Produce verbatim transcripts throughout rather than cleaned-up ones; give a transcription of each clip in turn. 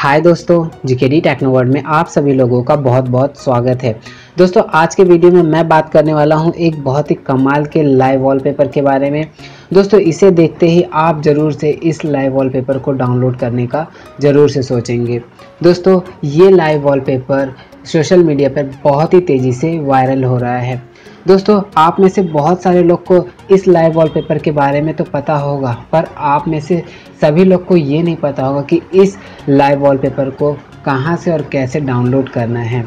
हाय दोस्तों, GK D Technoworld में आप सभी लोगों का बहुत बहुत स्वागत है। दोस्तों आज के वीडियो में मैं बात करने वाला हूं एक बहुत ही कमाल के लाइव वॉलपेपर के बारे में। दोस्तों इसे देखते ही आप ज़रूर से इस लाइव वॉलपेपर को डाउनलोड करने का ज़रूर से सोचेंगे। दोस्तों ये लाइव वॉलपेपर सोशल मीडिया पर बहुत ही तेज़ी से वायरल हो रहा है। दोस्तों आप में से बहुत सारे लोग को इस लाइव वॉलपेपर के बारे में तो पता होगा, पर आप में से सभी लोग को ये नहीं पता होगा कि इस लाइव वॉलपेपर को कहाँ से और कैसे डाउनलोड करना है।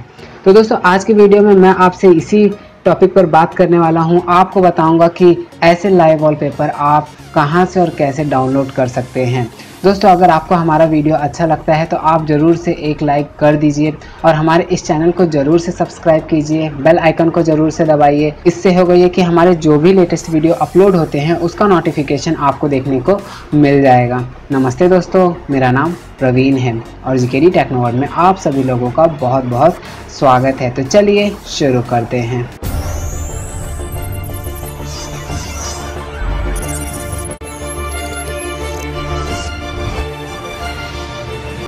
तो दोस्तों आज की वीडियो में मैं आपसे इसी टॉपिक पर बात करने वाला हूं। आपको बताऊंगा कि ऐसे लाइव वॉलपेपर आप कहाँ से और कैसे डाउनलोड कर सकते हैं। दोस्तों अगर आपको हमारा वीडियो अच्छा लगता है तो आप ज़रूर से एक लाइक कर दीजिए और हमारे इस चैनल को ज़रूर से सब्सक्राइब कीजिए, बेल आइकन को ज़रूर से दबाइए। इससे होगा ये कि हमारे जो भी लेटेस्ट वीडियो अपलोड होते हैं उसका नोटिफिकेशन आपको देखने को मिल जाएगा। नमस्ते दोस्तों, मेरा नाम प्रवीण है और जीके डी टेक्नोवर्ल्ड में आप सभी लोगों का बहुत बहुत स्वागत है। तो चलिए शुरू करते हैं।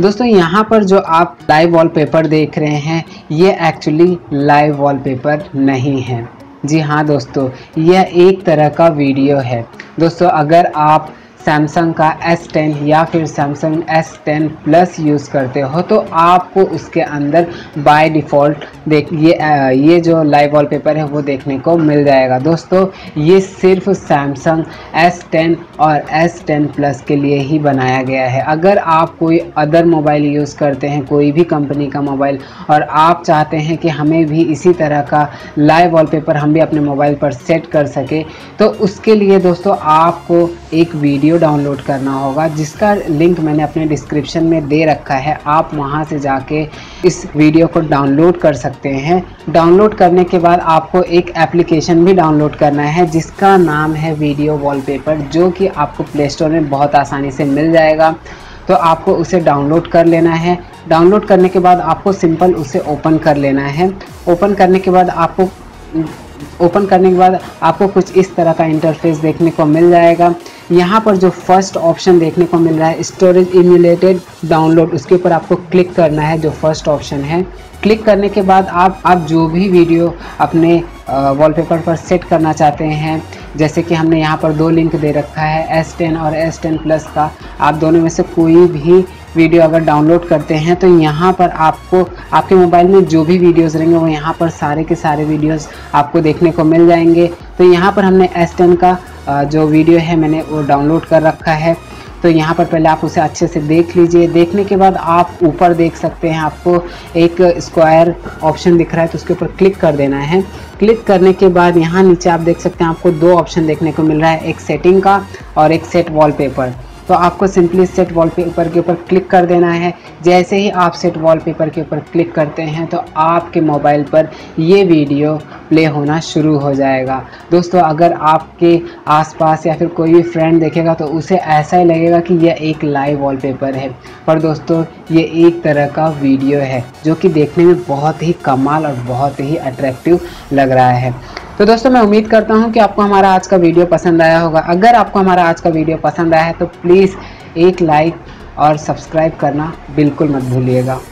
दोस्तों यहाँ पर जो आप लाइव वॉलपेपर देख रहे हैं ये एक्चुअली लाइव वॉलपेपर नहीं है। जी हाँ दोस्तों, यह एक तरह का वीडियो है। दोस्तों अगर आप सैमसंग का एस टेन या फिर Samsung S ten plus use करते हो तो आपको उसके अंदर बाय डिफ़ॉल्ट देख ये ये जो लाइव वॉलपेपर है वो देखने को मिल जाएगा। दोस्तों ये सिर्फ सैमसंग एस टेन और एस टेन प्लस के लिए ही बनाया गया है। अगर आप कोई अदर मोबाइल यूज़ करते हैं, कोई भी कंपनी का मोबाइल, और आप चाहते हैं कि हमें भी इसी तरह का लाइव वॉलपेपर हम भी अपने मोबाइल पर सेट कर सके, तो उसके लिए दोस्तों आपको एक वीडियो डाउनलोड करना होगा जिसका लिंक मैंने अपने डिस्क्रिप्शन में दे रखा है। आप वहां से जाके इस वीडियो को डाउनलोड कर सकते हैं। डाउनलोड करने के बाद आपको एक एप्लीकेशन भी डाउनलोड करना है जिसका नाम है वीडियो वॉलपेपर, जो कि आपको प्ले स्टोर में बहुत आसानी से मिल जाएगा। तो आपको उसे डाउनलोड कर लेना है। डाउनलोड करने के बाद आपको सिंपल उसे ओपन कर लेना है। ओपन करने के बाद आपको ओपन करने के बाद आपको कुछ इस तरह का इंटरफेस देखने को मिल जाएगा। यहाँ पर जो फर्स्ट ऑप्शन देखने को मिल रहा है स्टोरेज इम्यूलेटेड डाउनलोड, उसके ऊपर आपको क्लिक करना है, जो फर्स्ट ऑप्शन है। क्लिक करने के बाद आप आप जो भी वीडियो अपने वॉलपेपर पर सेट करना चाहते हैं, जैसे कि हमने यहाँ पर दो लिंक दे रखा है एस टेन और एस टेन प्लस का, आप दोनों में से कोई भी वीडियो अगर डाउनलोड करते हैं तो यहाँ पर आपको आपके मोबाइल में जो भी वीडियोस रहेंगे वो यहाँ पर सारे के सारे वीडियोस आपको देखने को मिल जाएंगे। तो यहाँ पर हमने एस टेन का जो वीडियो है मैंने वो डाउनलोड कर रखा है। तो यहाँ पर पहले आप उसे अच्छे से देख लीजिए। देखने के बाद आप ऊपर देख सकते हैं आपको एक स्क्वायर ऑप्शन दिख रहा है, तो उसके ऊपर क्लिक कर देना है। क्लिक करने के बाद यहाँ नीचे आप देख सकते हैं आपको दो ऑप्शन देखने को मिल रहा है, एक सेटिंग का और एक सेट वॉलपेपर। तो आपको सिंपली सेट वॉलपेपर के ऊपर क्लिक कर देना है। जैसे ही आप सेट वॉलपेपर के ऊपर क्लिक करते हैं तो आपके मोबाइल पर ये वीडियो प्ले होना शुरू हो जाएगा। दोस्तों अगर आपके आसपास या फिर कोई भी फ्रेंड देखेगा तो उसे ऐसा ही लगेगा कि यह एक लाइव वॉलपेपर है, पर दोस्तों ये एक तरह का वीडियो है जो कि देखने में बहुत ही कमाल और बहुत ही अट्रैक्टिव लग रहा है। तो दोस्तों मैं उम्मीद करता हूं कि आपको हमारा आज का वीडियो पसंद आया होगा। अगर आपको हमारा आज का वीडियो पसंद आया है तो प्लीज़ एक लाइक और सब्सक्राइब करना बिल्कुल मत भूलिएगा।